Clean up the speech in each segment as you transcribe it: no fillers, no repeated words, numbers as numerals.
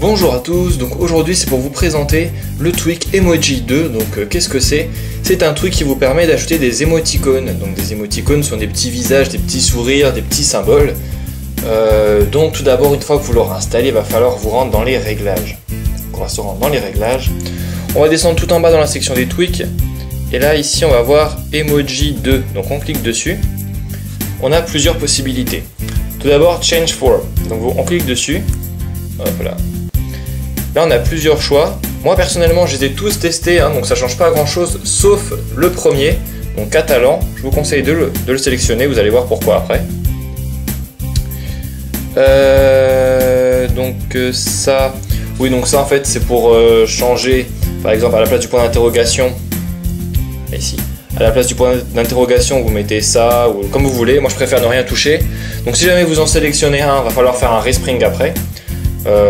Bonjour à tous, donc aujourd'hui c'est pour vous présenter le tweak Emoji 2, donc qu'est-ce que c'est? C'est un tweak qui vous permet d'ajouter des émoticônes, donc des émoticônes sont des petits visages, des petits sourires, des petits symboles. Donc tout d'abord, une fois que vous l'aurez installé, il va falloir vous rendre dans les réglages. Donc, on va se rendre dans les réglages, on va descendre tout en bas dans la section des tweaks, et là ici on va voir Emoji 2, donc on clique dessus, on a plusieurs possibilités. Tout d'abord Change Form, donc on clique dessus, hop là. Là on a plusieurs choix, moi personnellement je les ai tous testés, hein, donc ça change pas grand chose sauf le premier, donc catalan, je vous conseille de le sélectionner, vous allez voir pourquoi après. Donc ça en fait c'est pour changer, par exemple à la place du point d'interrogation, ici, à la place du point d'interrogation vous mettez ça, ou comme vous voulez, moi je préfère ne rien toucher, donc si jamais vous en sélectionnez un, il va falloir faire un respring après.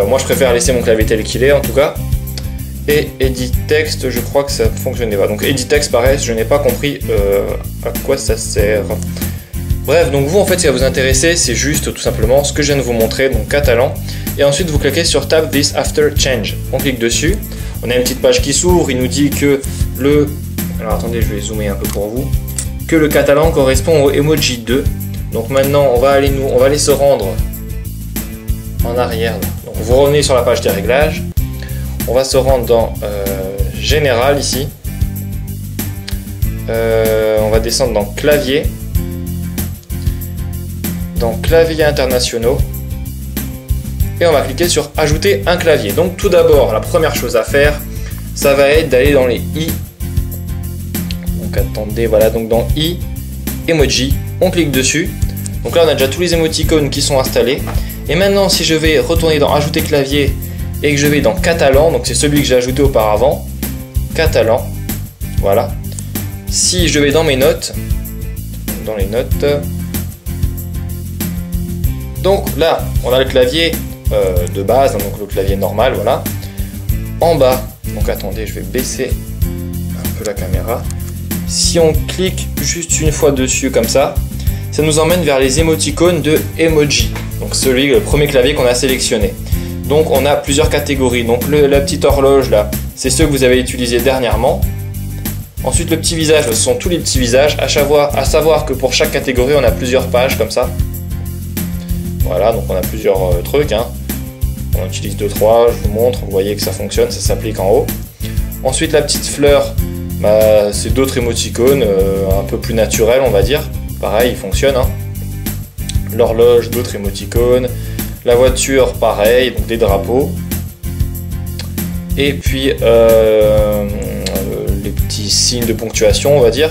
Moi je préfère laisser mon clavier tel qu'il est en tout cas. Et edit text, je crois que ça ne fonctionnait pas. Donc edit text pareil, je n'ai pas compris à quoi ça sert. Bref, donc vous en fait ce qui va vous intéresser c'est juste tout simplement ce que je viens de vous montrer, donc catalan. Et ensuite vous cliquez sur Tab this after change. On clique dessus, on a une petite page qui s'ouvre, il nous dit que le... Alors attendez, je vais zoomer un peu pour vous. Que le catalan correspond au emoji 2. Donc maintenant on va aller se rendre en arrière. Donc vous revenez sur la page des réglages, on va se rendre dans Général ici, on va descendre dans Clavier, internationaux, et on va cliquer sur Ajouter un clavier. Donc tout d'abord, la première chose à faire, ça va être d'aller dans les i, donc attendez, voilà, donc dans i, emoji, on clique dessus, donc là on a déjà tous les émoticônes qui sont installés. Et maintenant, si je vais retourner dans Ajouter clavier et que je vais dans Catalan, donc c'est celui que j'ai ajouté auparavant, Catalan, voilà. Si je vais dans mes notes, donc là, on a le clavier de base, donc le clavier normal, voilà. En bas, donc attendez, je vais baisser un peu la caméra. Si on clique juste une fois dessus comme ça, ça nous emmène vers les émoticônes de Emoji. Donc celui, le premier clavier qu'on a sélectionné. Donc on a plusieurs catégories. Donc la petite horloge là, c'est ceux que vous avez utilisés dernièrement. Ensuite le petit visage, ce sont tous les petits visages. À savoir que pour chaque catégorie on a plusieurs pages comme ça. Voilà, donc on a plusieurs trucs. Hein. On utilise 2-3, je vous montre, vous voyez que ça fonctionne, ça s'applique en haut. Ensuite la petite fleur, bah, c'est d'autres émoticônes, un peu plus naturels on va dire. Pareil, il fonctionne. Hein. L'horloge, d'autres émoticônes, la voiture, pareil, donc des drapeaux, et puis les petits signes de ponctuation, on va dire.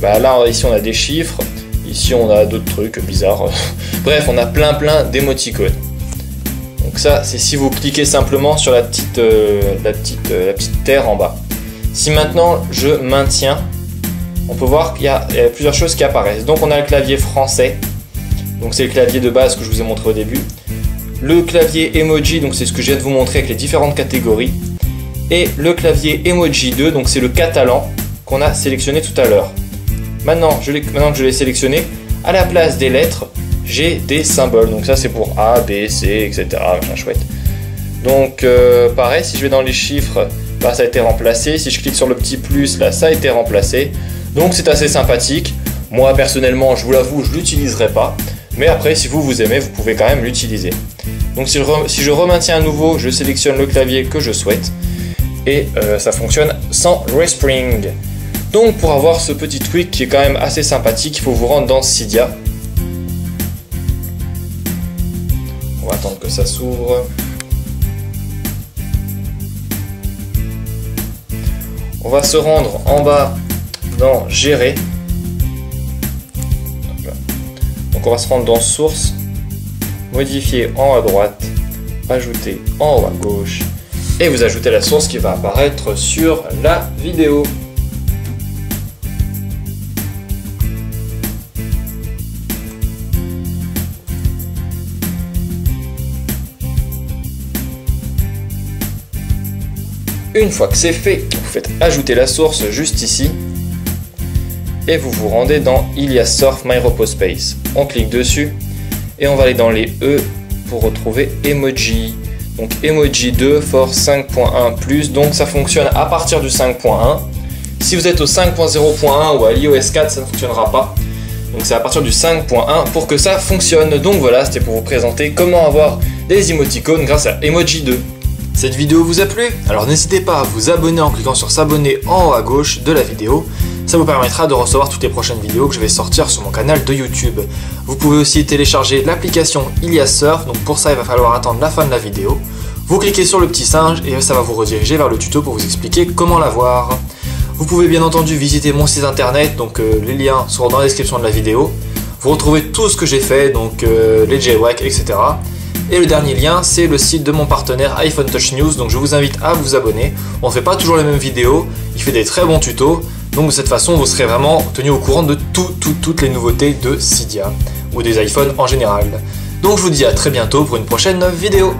Bah là, ici on a des chiffres, ici on a d'autres trucs bizarres. Bref, on a plein d'émoticônes. Donc ça, c'est si vous cliquez simplement sur la petite terre en bas. Si maintenant je maintiens, on peut voir qu'il y a plusieurs choses qui apparaissent. Donc on a le clavier français. Donc c'est le clavier de base que je vous ai montré au début. Le clavier emoji, donc c'est ce que je viens de vous montrer avec les différentes catégories. Et le clavier emoji 2, donc c'est le catalan qu'on a sélectionné tout à l'heure. Maintenant que je l'ai sélectionné, à la place des lettres, j'ai des symboles. Donc ça c'est pour A, B, C, etc. Machin chouette. Donc pareil, si je vais dans les chiffres, bah, ça a été remplacé. Si je clique sur le petit plus, là ça a été remplacé. Donc c'est assez sympathique. Moi personnellement, je vous l'avoue, je ne l'utiliserai pas. Mais après, si vous aimez, vous pouvez quand même l'utiliser. Donc si je remaintiens à nouveau, je sélectionne le clavier que je souhaite. Et ça fonctionne sans respring. Donc pour avoir ce petit tweak qui est quand même assez sympathique, il faut vous rendre dans Cydia. On va attendre que ça s'ouvre. On va se rendre en bas dans Gérer. Donc on va se rendre dans Source, Modifier en haut à droite, Ajouter en haut à gauche, et vous ajoutez la source qui va apparaître sur la vidéo. Une fois que c'est fait, vous faites ajouter la source juste ici. et vous vous rendez dans ilyasurf My Repospace. On clique dessus et on va aller dans les E pour retrouver Emoji. Donc Emoji 2 for 5.1+, donc ça fonctionne à partir du 5.1. Si vous êtes au 5.0.1 ou à l'iOS 4, ça ne fonctionnera pas. Donc c'est à partir du 5.1 pour que ça fonctionne. Donc voilà, c'était pour vous présenter comment avoir des émoticônes grâce à Emoji 2. Cette vidéo vous a plu? Alors n'hésitez pas à vous abonner en cliquant sur s'abonner en haut à gauche de la vidéo. Ça vous permettra de recevoir toutes les prochaines vidéos que je vais sortir sur mon canal de YouTube. Vous pouvez aussi télécharger l'application ilyasurf, donc pour ça il va falloir attendre la fin de la vidéo. Vous cliquez sur le petit singe et ça va vous rediriger vers le tuto pour vous expliquer comment l'avoir. Vous pouvez bien entendu visiter mon site internet, donc les liens seront dans la description de la vidéo. Vous retrouvez tout ce que j'ai fait, donc les jailbreaks, etc. Et le dernier lien, c'est le site de mon partenaire iPhone Touch News, donc je vous invite à vous abonner. On ne fait pas toujours les mêmes vidéos, il fait des très bons tutos, donc de cette façon vous serez vraiment tenu au courant de toutes les nouveautés de Cydia, ou des iPhones en général. Donc je vous dis à très bientôt pour une prochaine vidéo.